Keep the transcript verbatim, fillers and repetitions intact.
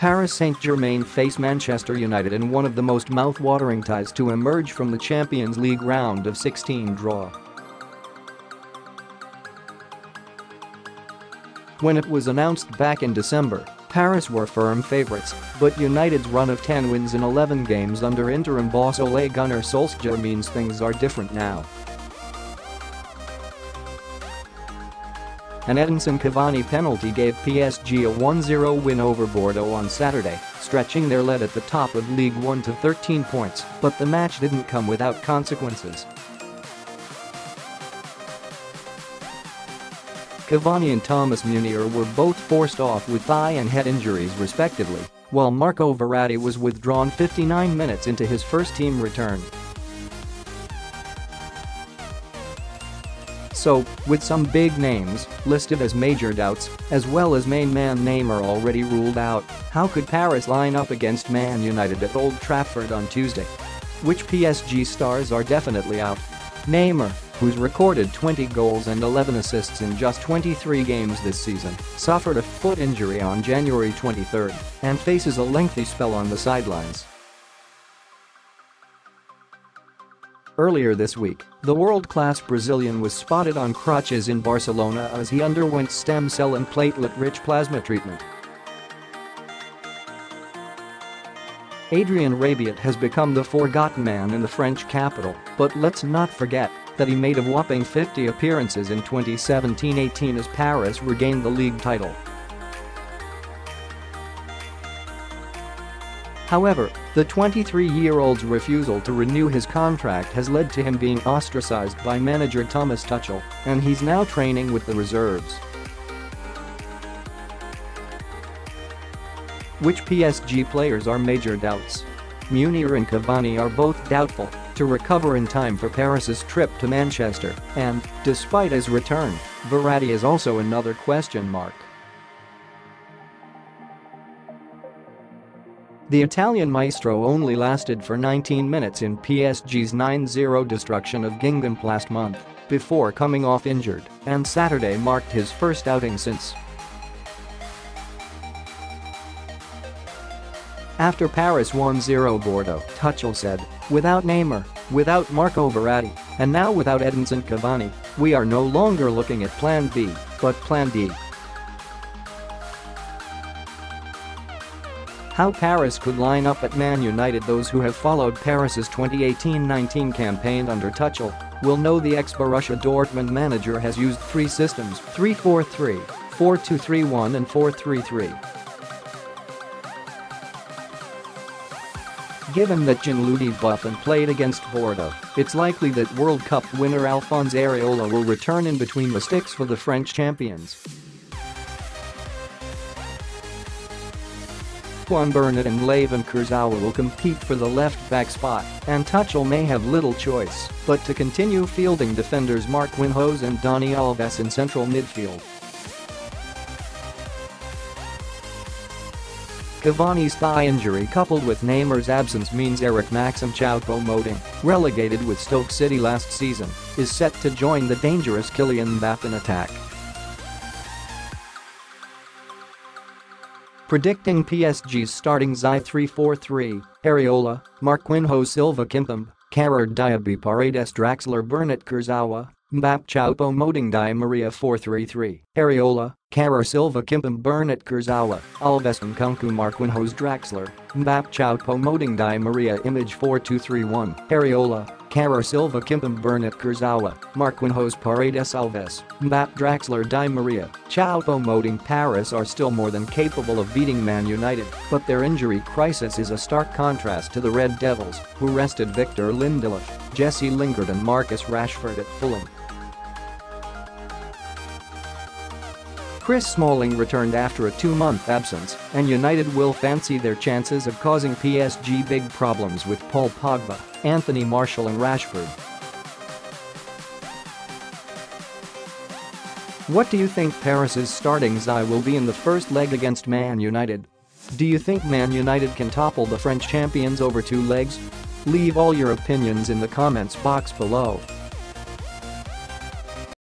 Paris Saint-Germain face Manchester United in one of the most mouth-watering ties to emerge from the Champions League round of sixteen draw. When it was announced back in December, Paris were firm favourites, but United's run of ten wins in eleven games under interim boss Ole Gunnar Solskjaer means things are different now. An Edinson Cavani penalty gave P S G a one zero win over Bordeaux on Saturday, stretching their lead at the top of Ligue one to thirteen points, but the match didn't come without consequences. Cavani and Thomas Meunier were both forced off with thigh and head injuries respectively, while Marco Verratti was withdrawn fifty-nine minutes into his first team return. So, with some big names listed as major doubts, as well as main man Neymar already ruled out, how could Paris line up against Man United at Old Trafford on Tuesday? Which P S G stars are definitely out? Neymar, who's recorded twenty goals and eleven assists in just twenty-three games this season, suffered a foot injury on January twenty-third and faces a lengthy spell on the sidelines. Earlier this week, the world-class Brazilian was spotted on crutches in Barcelona as he underwent stem cell and platelet-rich plasma treatment. Adrien Rabiot has become the forgotten man in the French capital, but let's not forget that he made a whopping fifty appearances in twenty seventeen eighteen as Paris regained the league title. However, the twenty-three-year-old's refusal to renew his contract has led to him being ostracized by manager Thomas Tuchel, and he's now training with the reserves. Which P S G players are major doubts? Meunier and Cavani are both doubtful to recover in time for Paris's trip to Manchester, and, despite his return, Verratti is also another question mark. The Italian maestro only lasted for nineteen minutes in P S G's nine zero destruction of Gingham last month, before coming off injured, and Saturday marked his first outing since. After Paris one zero Bordeaux, Tuchel said, "Without Neymar, without Marco Verratti, and now without Edinson Cavani, we are no longer looking at Plan B, but Plan D." How Paris could line up at Man United? Those who have followed Paris's twenty eighteen nineteen campaign under Tuchel will know the ex-Borussia Dortmund manager has used three systems: three four three, four two three one and four three three. Given that Gianluigi Buffon played against Bordeaux, it's likely that World Cup winner Alphonse Areola will return in between the sticks for the French champions. Juan Bernat and Levin Kurzawa will compete for the left-back spot, and Tuchel may have little choice but to continue fielding defenders Marquinhos and Dani Alves in central midfield. Cavani's thigh injury coupled with Neymar's absence means Eric Maxim Choupo Moting, relegated with Stoke City last season, is set to join the dangerous Kylian Mbappe in attack. Predicting P S G's starting Xi three four three, Areola, Marquinhos, Silva, Kimpembe, Kehrer, Diaby, Paredes, Draxler, Bernat, Kurzawa, Mbappe, Choupo Moting, Di Maria, four three three, Areola, Kehrer, Silva, Kimpembe, Bernat, Kurzawa, Alves, Nkunku, Marquinhos, Draxler, Mbappe, Choupo Moting, Di Maria. Image four two three one, Areola, Kehrer, Silva, Kimpembe, Bernat, Kurzawa, Marquinhos, Paredes, Alves, Mbappe, Draxler, Di Maria, Choupo Moting. Paris are still more than capable of beating Man United, but their injury crisis is a stark contrast to the Red Devils, who rested Victor Lindelof, Jesse Lingard and Marcus Rashford at Fulham. Chris Smalling returned after a two-month absence, and United will fancy their chances of causing P S G big problems with Paul Pogba, Anthony Martial and Rashford. What do you think Paris's starting Xi will be in the first leg against Man United? Do you think Man United can topple the French champions over two legs? Leave all your opinions in the comments box below.